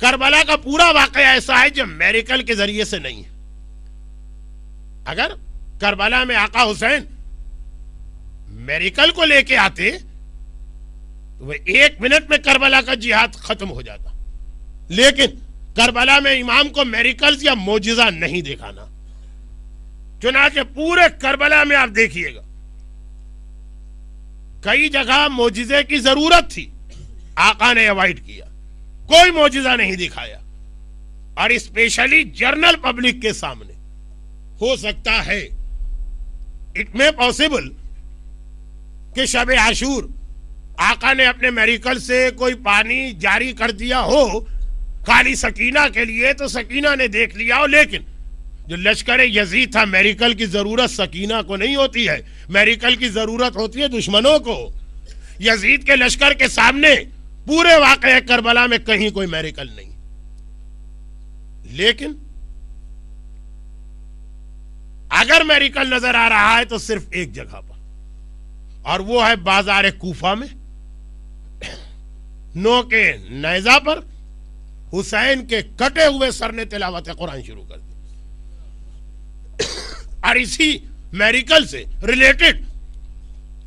Karbala का पूरा वाकया ऐसा है जो मेरिकल के जरिए से नहीं है। अगर करबला में आका हुसैन मेरिकल को लेके आते तो वह एक मिनट में करबला का जिहाद खत्म हो जाता, लेकिन करबला में इमाम को मेरिकल्स या मोजिजा नहीं दिखाना। चुनांचे पूरे करबला में आप देखिएगा कई जगह मोजिजे की जरूरत थी, आका ने अवॉइड किया, कोई मोजिजा नहीं दिखाया, और स्पेशली जनरल पब्लिक के सामने। हो सकता है इट में पॉसिबल कि शब आशूर आका ने अपने मेरिकल से कोई पानी जारी कर दिया हो खाली सकीना के लिए, तो सकीना ने देख लिया हो, लेकिन जो लश्कर यजीद था, मेरिकल की जरूरत सकीना को नहीं होती है, मेरिकल की जरूरत होती है दुश्मनों को। यजीद के लश्कर के सामने पूरे वाकये करबला में कहीं कोई मेरिकल नहीं, लेकिन अगर मेरिकल नजर आ रहा है तो सिर्फ एक जगह पर, और वो है बाजार कूफा में नौ के नैजा पर हुसैन के कटे हुए सर ने तिलावत कुरान शुरू कर दी। और इसी मेरिकल से रिलेटेड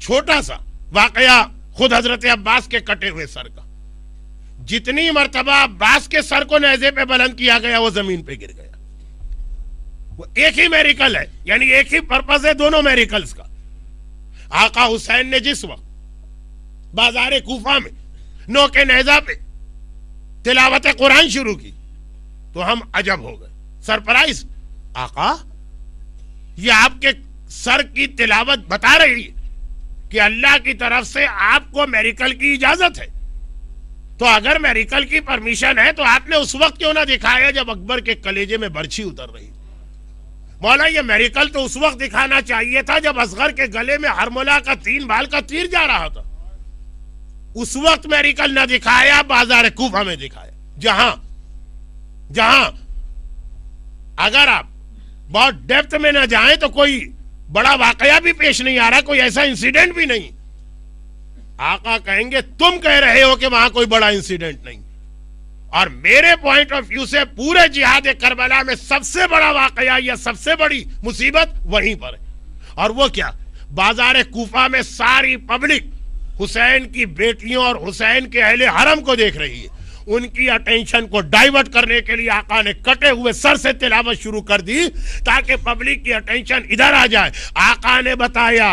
छोटा सा वाकया खुद हजरत अब्बास के कटे हुए सर का, जितनी मर्तबा अब्बास के सर को नैजे पे बुलंद किया गया वो जमीन पे गिर गया। वो एक ही मेरिकल है, यानी एक ही पर्पस है दोनों मेरिकल्स का। आका हुसैन ने जिस वक्त बाजार कूफा में नौ के नैजा पे तिलावत कुरान शुरू की तो हम अजब हो गए, सरप्राइज। आका, ये आपके सर की तिलावत बता रही है कि अल्लाह की तरफ से आपको मेरिकल की इजाजत है, तो अगर मेरिकल की परमिशन है तो आपने उस वक्त क्यों ना दिखाया जब अकबर के कलेजे में बर्छी उतर रही। मौला, ये मेरिकल तो उस वक्त दिखाना चाहिए था जब असगर के गले में हरमोला का 3 बाल का तीर जा रहा था। उस वक्त मेरिकल ना दिखाया, बाजार कूफा में दिखाया, जहां अगर आप बहुत डेप्थ में ना जाएं तो कोई बड़ा वाकया भी पेश नहीं आ रहा, कोई ऐसा इंसिडेंट भी नहीं। आका कहेंगे तुम कह रहे हो कि वहां कोई बड़ा इंसिडेंट नहीं, और मेरे पॉइंट ऑफ व्यू से पूरे जिहाद करबला में सबसे बड़ा वाकया या सबसे बड़ी मुसीबत वहीं पर है। और वो क्या? बाजार कूफा में सारी पब्लिक हुसैन की बेटियों और हुसैन के अहले हरम को देख रही है। उनकी अटेंशन को डाइवर्ट करने के लिए आका ने कटे हुए सर से तिलावत शुरू कर दी ताकि पब्लिक की अटेंशन इधर आ जाए। आका ने बताया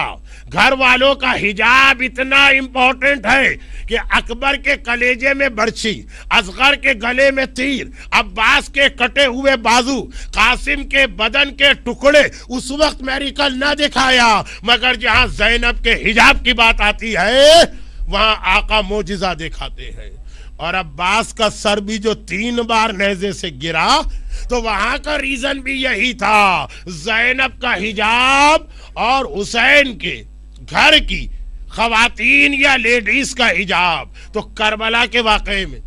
घर वालों का हिजाब इतना इंपॉर्टेंट है कि अकबर के कलेजे में बर्छी, असगर के गले में तीर, अब्बास के कटे हुए बाजू, कासिम के बदन के टुकड़े, उस वक्त मेरिकल ना दिखाया, मगर जहां जैनब के हिजाब की बात आती है वहां आका मोजिजा दिखाते हैं। और अब्बास का सर भी जो 3 बार नेज़े से गिरा तो वहां का रीजन भी यही था, जैनब का हिजाब और हुसैन के घर की खवातीन या लेडीज का हिजाब। तो करबला के वाकये में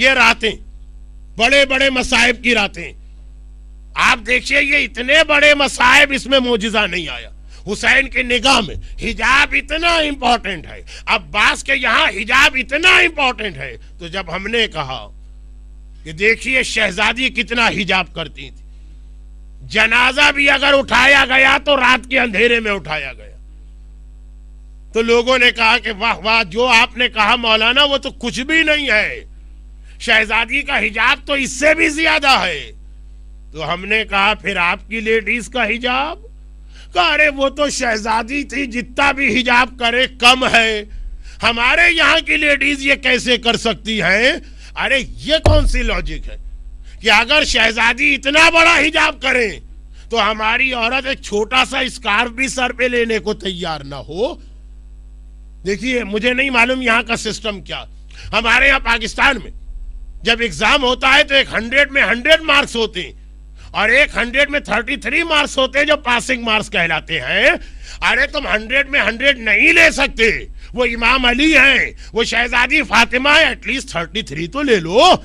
ये रातें बड़े बड़े मसाइब की रातें, आप देखिए ये इतने बड़े मसाइब, इसमें मोजिजा नहीं आया। हुसैन की निगाह में हिजाब इतना इंपॉर्टेंट है, अब्बास के यहां हिजाब इतना इंपॉर्टेंट है। तो जब हमने कहा कि देखिए शहजादी कितना हिजाब करती थी, जनाजा भी अगर उठाया गया तो रात के अंधेरे में उठाया गया, तो लोगों ने कहा कि वाह वाह, जो आपने कहा मौलाना वो तो कुछ भी नहीं है, शहजादी का हिजाब तो इससे भी ज्यादा है। तो हमने कहा फिर आपकी लेडीज का हिजाब? कहा अरे वो तो शहजादी थी, जितना भी हिजाब करे कम है, हमारे यहाँ की लेडीज ये कैसे कर सकती है? अरे ये कौन सी लॉजिक है कि अगर शहजादी इतना बड़ा हिजाब करें तो हमारी औरत एक छोटा सा स्कार्फ भी सर पे लेने को तैयार ना हो। देखिए मुझे नहीं मालूम यहाँ का सिस्टम क्या, हमारे यहाँ पाकिस्तान में जब एग्जाम होता है तो 100 में 100 मार्क्स होते हैं और 100 में 33 मार्क्स होते हैं जो पासिंग मार्क्स कहलाते हैं। अरे तुम 100 में 100 नहीं ले सकते, वो इमाम अली हैं, वो शहजादी फातिमा है, एटलीस्ट 33 तो ले लो।